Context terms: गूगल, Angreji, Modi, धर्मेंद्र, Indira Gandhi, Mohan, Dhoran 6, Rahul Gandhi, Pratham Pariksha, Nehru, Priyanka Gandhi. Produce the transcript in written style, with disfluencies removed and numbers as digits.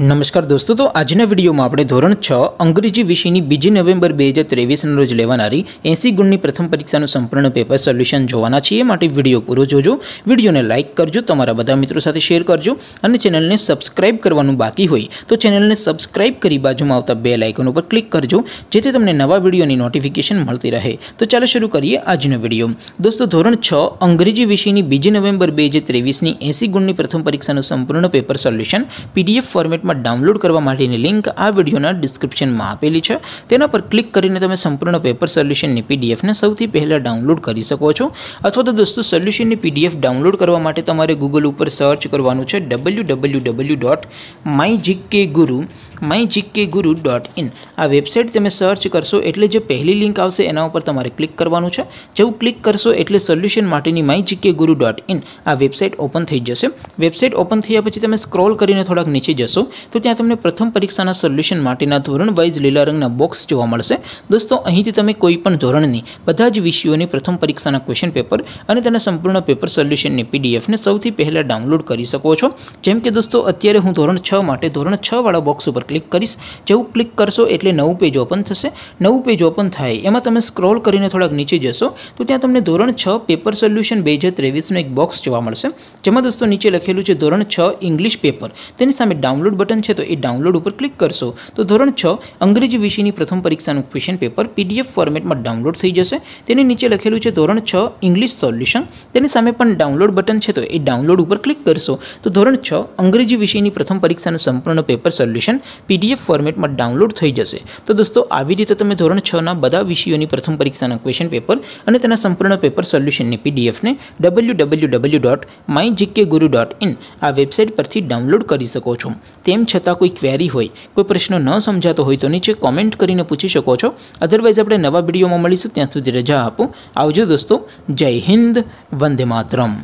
नमस्कार दोस्तों, तो आज वीडियो में आपणे धोरण 6 अंग्रेजी विषय की 2 नवेम्बर 2023 रोज लेवानारी 80 गुणनी प्रथम परीक्षा संपूर्ण पेपर सोल्यूशन जोवाना छीए। माटे वीडियो पूरो जोजो, वीडियो ने लाइक करजो, तमारा बधा मित्रों साथे शेर करजो अने चेनल ने सब्सक्राइब करवानुं बाकी होय तो चेनल ने सब्सक्राइब करी बाजुमां आवता बेल आइकन पर क्लिक करजो जेथी तमने नवा विडियोनी नोटिफिकेशन मळती रहे। तो चलो शुरू करिए आजनो विडियो। दोस्तों, धोरण 6 अंग्रेजी विषय की 2 नवेम्बर 2023 की 80 गुणनी प्रथम परीक्षा संपूर्ण पेपर सोल्यूशन पीडीएफ फॉर्मेट में डाउनलॉड करवा माटेनी लिंक आ विडियोना डिस्क्रिप्शन में आपेली छे। तेना पर क्लिक करीने तमे संपूर्ण पेपर सोल्यूशन नी पीडीएफ ने सौथी पहेला डाउनलॉड करी सको छो। अथवा तो दोस्तों, सोल्यूशन नी पीडीएफ डाउनलॉड करवा माटे तमारे गूगल पर सर्च करवानुं छे www.myGKGuru mygkguru.in। आ वेबसाइट तमे सर्च करशो एटले जे पहली लिंक आवशे एना उपर तमारे क्लिक करवानुं छे। जेवुं क्लिक करशो एटले सोल्यूशन माटेनी mygkguru.in आ वेबसाइट ओपन थई जशे। वेबसाइट ओपन थया पछी तमे स्क्रॉल करीने थोड़ाक नीचे जशो तो त्यां तमने प्रथम परीक्षाना सोल्यूशन माटेना धोरण वाइज लीला रंगना बॉक्स जोवा मळशे। दोस्तों, અહીંથી તમે કોઈપણ ધોરણની બધા જ વિષયોની પ્રથમ પરીક્ષાના ક્વેશ્ચન પેપર અને તેના સંપૂર્ણ પેપર સોલ્યુશનની પીડીએફ ને સૌથી પહેલા ડાઉનલોડ કરી શકો છો। જેમ કે દોસ્તો, અત્યારે હું ધોરણ 6 માટે ધોરણ 6 વાળા બોક્સ ઉપર ક્લિક કરીશ। જેવું ક્લિક કરશો એટલે નવું પેજ ઓપન થશે। નવું પેજ ઓપન થાય એમાં તમે સ્ક્રોલ કરીને થોડાક નીચે જશો તો ત્યાં તમને ધોરણ 6 પેપર સોલ્યુશન 2023 નો એક બોક્સ જોવા મળશે, જેમાં દોસ્તો નીચે લખેલું છે ધોરણ 6 ઇંગ્લિશ પેપર, તેની સામે डाउनलॉड बटन है तो ये डाउनलॉड पर क्लिक करशो तो धोरण 6 अंग्रेजी विषय की प्रथम परीक्षा क्वेश्चन पेपर पीडीएफ फॉर्मेट में डाउनलॉड थी जैसे। नीचे लखेलू है धोरण 6 इंग्लिश सोल्यूशन, तेनी सामे पण डाउनलॉड बटन है तो ये डाउनलॉड पर क्लिक करशो तो धोरण 6 अंग्रेजी विषय की प्रथम परीक्षा संपूर्ण पेपर सोल्यूशन पीडीएफ फॉर्मेट में डाउनलॉड थी जैसे। तो दोस्तों, आ रीते तमे धोरण 6 ना बधा विषयों की प्रथम परीक्षा क्वेश्चन पेपर अने तेना संपूर्ण पेपर सोल्यूशन पीडीएफ ने www.mygkguru.in आ वेबसाइट परथी डाउनलॉड करी सको छो। तेम छतां कोई क्वेरी होय, कोई प्रश्न न समझातो होय तो नीचे कॉमेंट करीने पूछी शको छो। अदरवाइज आपणे नवा विडियोमां मळीशुं, त्यां सुधी रजा आपो। आवजो दोस्तों, जय हिंद, वंदे मातरम।